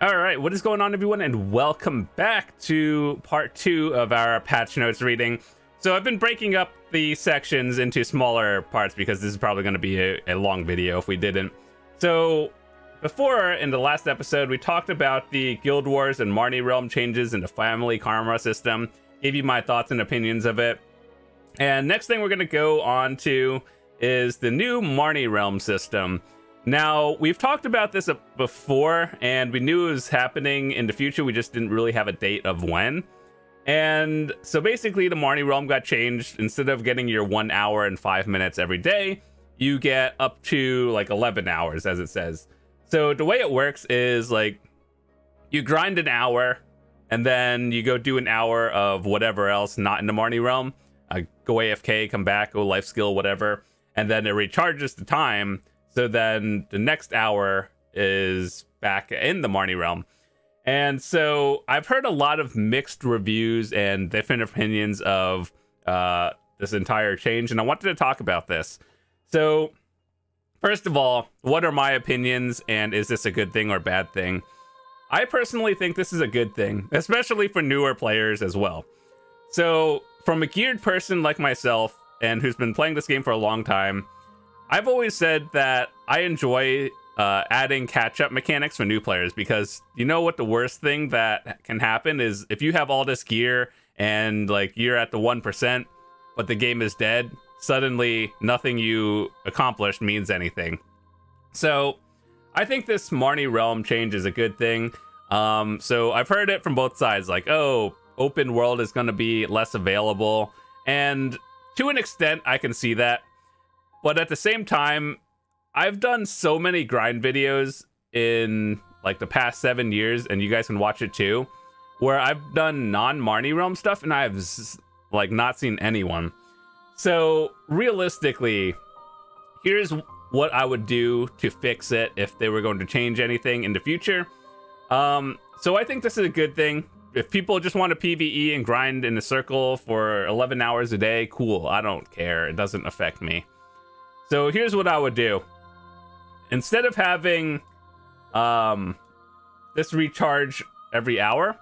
All right, what is going on, everyone, and welcome back to part 2 of our patch notes reading. So I've been breaking up the sections into smaller parts because this is probably going to be a long video if we didn't. So before, in the last episode, we talked about the Guild Wars and Marni Realm changes in the family karma system, gave you my thoughts and opinions of it. And next thing we're going to go on to is the new Marni Realm system. Now, we've talked about this before, and we knew it was happening in the future. We just didn't really have a date of when. And so basically, the Marni Realm got changed. Instead of getting your 1 hour and 5 minutes every day, you get up to like 11 hours, as it says. So the way it works is, like, you grind an hour, and then you go do an hour of whatever else not in the Marni Realm. Go AFK, come back, go life skill, whatever. And then it recharges the time. So then the next hour is back in the Marni Realm. And so I've heard a lot of mixed reviews and different opinions of this entire change, and I wanted to talk about this. So first of all, what are my opinions, and is this a good thing or bad thing? I personally think this is a good thing, especially for newer players as well. So from a geared person like myself and who's been playing this game for a long time, I've always said that I enjoy adding catch-up mechanics for new players, because you know what the worst thing that can happen is if you have all this gear and, like, you're at the 1%, but the game is dead, suddenly nothing you accomplished means anything. So I think this Marni Realm change is a good thing. So I've heard it from both sides, like, oh, open world is going to be less available. And to an extent, I can see that. But at the same time, I've done so many grind videos in, like, the past 7 years, and you guys can watch it too, where I've done non-Marni Realm stuff, and I've, like, not seen anyone. So realistically, here's what I would do to fix it if they were going to change anything in the future. So I think this is a good thing. If people just want to PvE and grind in a circle for 11 hours a day, cool. I don't care. It doesn't affect me. So here's what I would do. Instead of having this recharge every hour,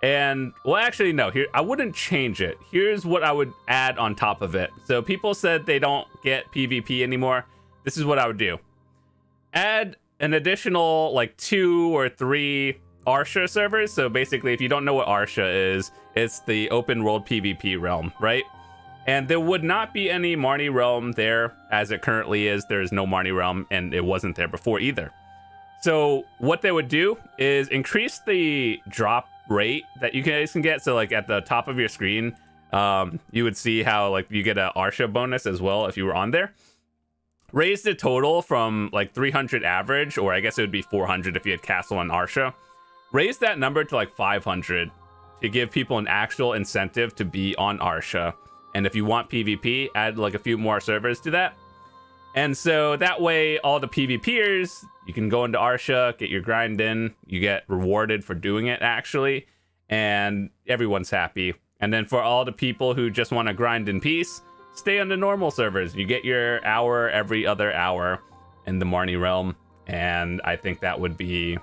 and, well, actually, no, here I wouldn't change it. Here's what I would add on top of it. So people said they don't get PvP anymore. This is what I would do. Add an additional, like, 2 or 3 Arsha servers. So basically, if you don't know what Arsha is, it's the open world PvP realm, right? And there would not be any Marni Realm there as it currently is. There is no Marni Realm, and it wasn't there before either. So what they would do is increase the drop rate that you guys can get. So, like, at the top of your screen, you would see how, like, you get an Arsha bonus as well if you were on there. Raise the total from, like, 300 average, or I guess it would be 400 if you had Castle and Arsha. Raise that number to, like, 500 to give people an actual incentive to be on Arsha. And if you want PvP, add, like, a few more servers to that. And so that way, all the PvPers, you can go into Arsha, get your grind in. You get rewarded for doing it, actually. And everyone's happy. And then for all the people who just want to grind in peace, stay on the normal servers. You get your hour every other hour in the Marni Realm. And I think that would be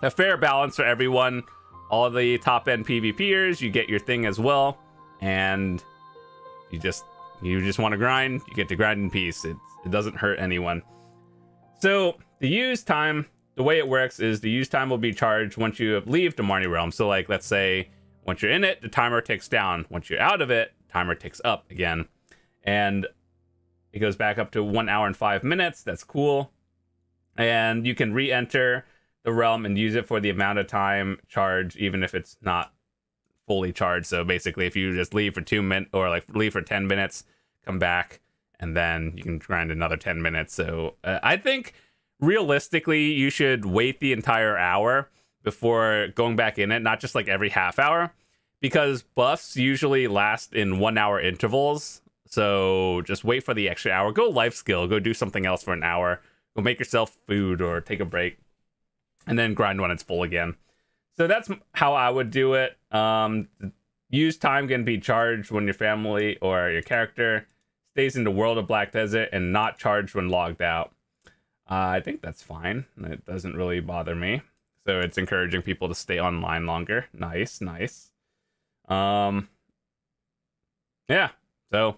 a fair balance for everyone. All the top-end PvPers, you get your thing as well. And you just want to grind, you get to grind in peace. It doesn't hurt anyone. So the use time, the way it works is the use time will be charged once you leave the Marni Realm. So, like, let's say once you're in it, the timer ticks down. Once you're out of it, timer ticks up again. And it goes back up to 1 hour and 5 minutes. That's cool. And you can re-enter the realm and use it for the amount of time charged, even if it's not fully charged. So basically, if you just leave for 2 minutes, or, like, leave for 10 minutes, come back, and then you can grind another 10 minutes. So I think realistically, you should wait the entire hour before going back in it, not just, like, every half hour, because buffs usually last in 1 hour intervals. So just wait for the extra hour. Go life skill, go do something else for an hour, go make yourself food or take a break, and then grind when it's full again. So that's how I would do it. Use time can be charged when your family or your character stays in the world of Black Desert, and not charged when logged out. I think that's fine. It doesn't really bother me. So it's encouraging people to stay online longer. Nice, nice. Yeah, so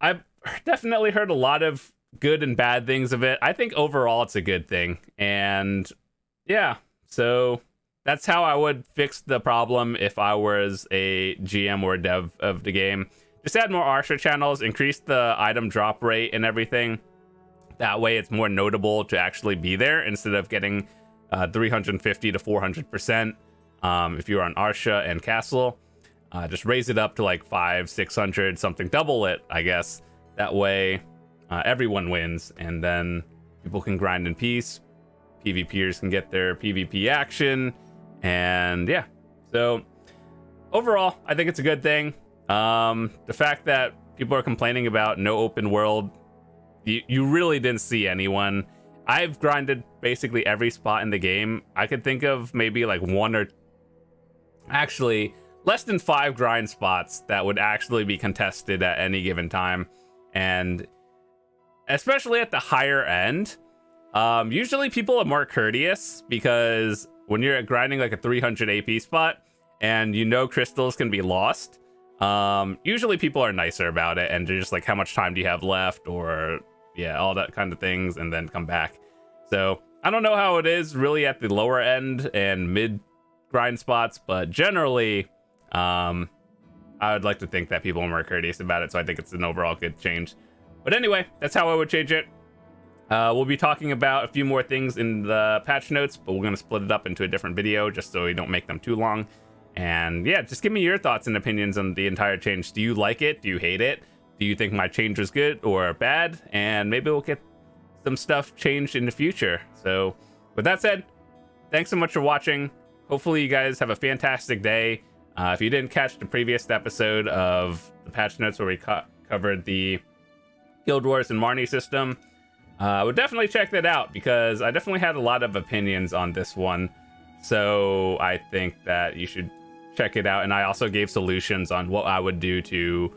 I've definitely heard a lot of good and bad things of it. I think overall it's a good thing. And yeah, so that's how I would fix the problem if I was a GM or a dev of the game. Just add more Arsha channels, increase the item drop rate and everything. That way it's more notable to actually be there instead of getting 350 to 400%. If you're on Arsha and Castle, just raise it up to like 500, 600, something, double it, I guess. That way everyone wins, and then people can grind in peace. PvPers can get their PvP action. And yeah, so overall, I think it's a good thing. The fact that people are complaining about no open world, you really didn't see anyone. I've grinded basically every spot in the game. I could think of maybe like one or actually less than 5 grind spots that would actually be contested at any given time. And especially at the higher end, usually people are more courteous, because when you're grinding like a 300 AP spot and you know crystals can be lost, usually people are nicer about it, and they're just like, how much time do you have left, or yeah, all that kind of things, and then come back. So I don't know how it is really at the lower end and mid grind spots, but generally I would like to think that people are more courteous about it, so I think it's an overall good change. But anyway, that's how I would change it. We'll be talking about a few more things in the patch notes, but we're going to split it up into a different video just so we don't make them too long. And yeah, just give me your thoughts and opinions on the entire change. Do you like it? Do you hate it? Do you think my change was good or bad? And maybe we'll get some stuff changed in the future. So with that said, thanks so much for watching. Hopefully you guys have a fantastic day. If you didn't catch the previous episode of the patch notes where we covered the Guild Wars and Marni system, I would definitely check that out, because I definitely had a lot of opinions on this one. So I think that you should check it out. And I also gave solutions on what I would do to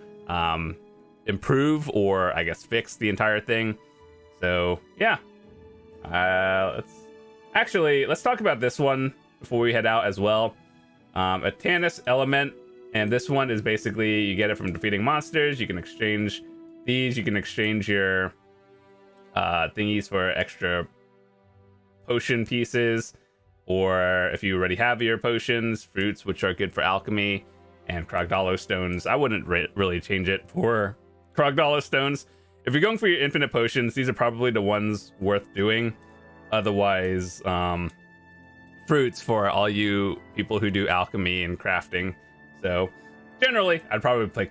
improve, or I guess fix, the entire thing. So yeah, let's talk about this one before we head out as well. A Tannis element, and this one is basically you get it from defeating monsters. You can exchange these, you can exchange your thingies for extra potion pieces, or if you already have your potions, fruits, which are good for alchemy, and Krogdalo stones. I wouldn't really change it for Krogdalo stones. If you're going for your infinite potions, these are probably the ones worth doing. Otherwise, fruits for all you people who do alchemy and crafting. So generally, I'd probably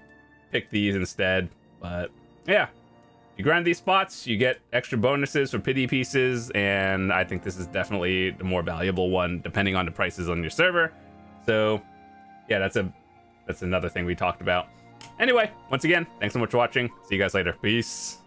pick these instead. But yeah, you grind these spots, you get extra bonuses for pity pieces, and I think this is definitely the more valuable one, depending on the prices on your server. So yeah, that's another thing we talked about. Anyway, once again, thanks so much for watching. See you guys later. Peace.